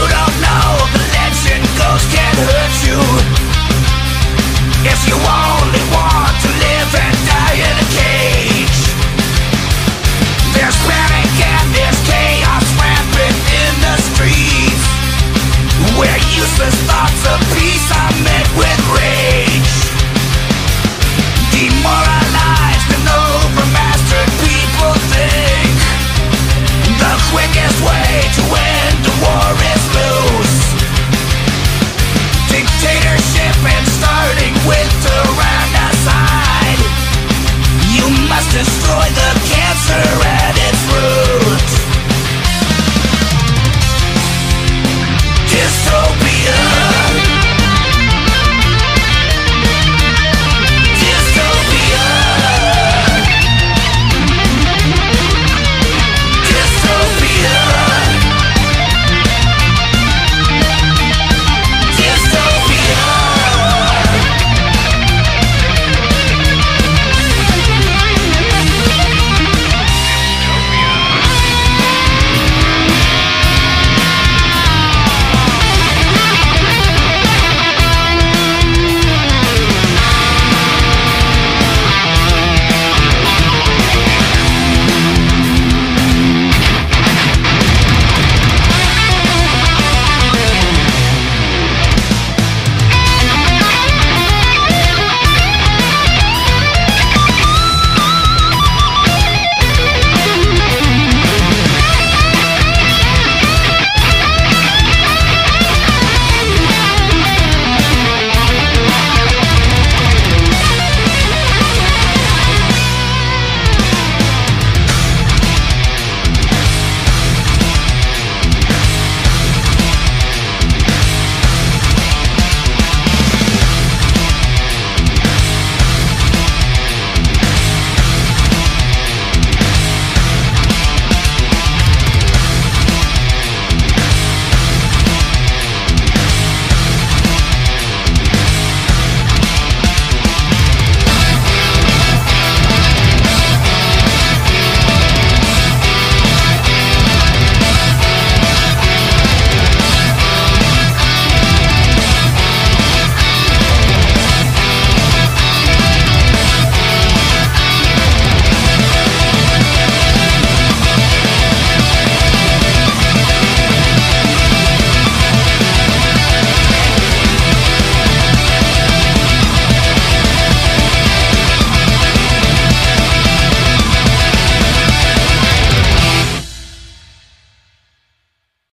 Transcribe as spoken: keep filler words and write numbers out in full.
you don't know, the legs and ghosts can hurt you. If you only want to live and die in a cage, there's panic and there's chaos rampant in the streets, where useless